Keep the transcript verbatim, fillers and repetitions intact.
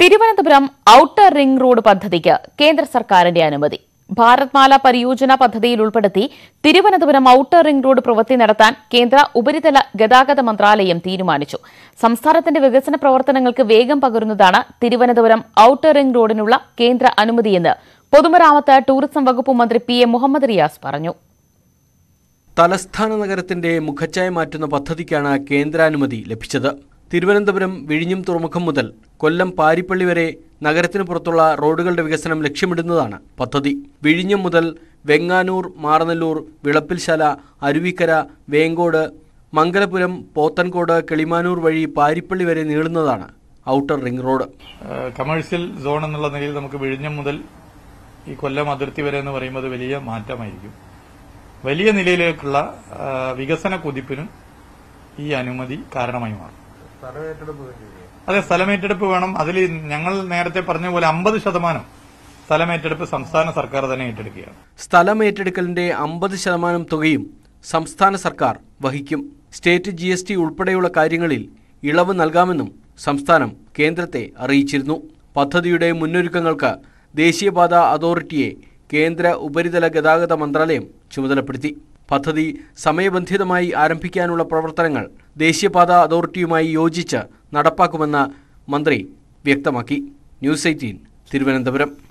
Thiruvananthapuram outer ring road പദ്ധതിക്ക് കേന്ദ്ര സർക്കാരിന്റെ അനുമതി. ഭാരത്മാല പരിയോജന പദ്ധതിയിൽ ഉൾപ്പെടുത്തി തിരുവനന്തപുരം ഔട്ടർ റിംഗ് റോഡ് പ്രവൃത്തി നടത്താൻ കേന്ദ്ര ഉപരിതല ഗതാഗത മന്ത്രാലയം തീരുമാനിച്ചു. സംസ്ഥാനത്തിന്റെ വികസന പ്രവർത്തനങ്ങൾക്ക് വേഗം പകരുന്നതാണ് തിരുവനന്തപുരം ഔട്ടർ റിംഗ് റോഡിനുള്ള കേന്ദ്ര അനുമതിയെന്ന് പൊതുമരാമത്ത് ടൂറിസം വകുപ്പ് മന്ത്രി പി എ മുഹമ്മദ് റിയാസ് പറഞ്ഞു. തലസ്ഥാന നഗരത്തിന്റെ മുഖച്ഛായ മാറ്റുന്ന പദ്ധതിക്കാണ് കേന്ദ്രാനുമതി ലഭിച്ചത്. തിരുവനന്തപുരം വിഴിഞ്ഞം തുറമുഖം മുതൽ കൊല്ലം പാരിപ്പള്ളി വരെ നഗരത്തിന് പുറത്തുള്ള റോഡുകളുടെ വികസനം ലക്ഷ്യമിടുന്നതാണ് പദ്ധതി. വിഴിഞ്ഞം മുതൽ വെങ്ങാനൂർ, മാർനല്ലൂർ, വിളപ്പിൽശാല, അരുവിക്കര, വേങ്കോട്, മംഗലപുരം, പോത്തൻകോട്, കെളിമാനൂർ വഴി പാരിപ്പള്ളി വരെ നീളുന്നതാണ് outer ring road. Commercial zone എന്നുള്ള നിലയിൽ നമുക്ക് വിഴിഞ്ഞം മുതൽ ഈ കൊല്ലം അതിർത്തി വരെ എന്ന് പറയുമ്പോൾ വലിയ മാറ്റമായിരിക്കും. വലിയ നിലയിലേക്കുള്ള വികസന കുതിപ്പിനും ഈ അനുമതി കാരണമായി മാറും. അതെ, സ്ഥലമേറ്റെടുപ്പ് വേണം. അതിൽ ഞങ്ങൾ നേരത്തെ പറഞ്ഞ പോലെ അമ്പത് ശതമാനം സ്ഥലമേറ്റെടുപ്പ് സംസ്ഥാന സർക്കാർ തന്നെ ഏറ്റെടുക്കുകയാണ്. സ്ഥലമേറ്റെടുക്കലിന്റെ അമ്പത് ശതമാനം തുകയും സംസ്ഥാന സർക്കാർ വഹിക്കും. സ്റ്റേറ്റ് ജി എസ് ടി ഉൾപ്പെടെയുള്ള കാര്യങ്ങളിൽ ഇളവ് നൽകാമെന്നും സംസ്ഥാനം കേന്ദ്രത്തെ അറിയിച്ചിരുന്നു. പദ്ധതിയുടെ മുന്നൊരുക്കങ്ങൾക്ക് ദേശീയപാത അതോറിറ്റിയെ കേന്ദ്ര ഉപരിതല ഗതാഗത മന്ത്രാലയം ചുമതലപ്പെടുത്തി. പദ്ധതി സമയബന്ധിതമായി ആരംഭിക്കാനുള്ള പ്രവർത്തനങ്ങൾ ദേശീയപാത അതോറിറ്റിയുമായി യോജിച്ച് നടപ്പാക്കുമെന്ന് മന്ത്രി വ്യക്തമാക്കി. News eighteen, Thiruvananthapuram.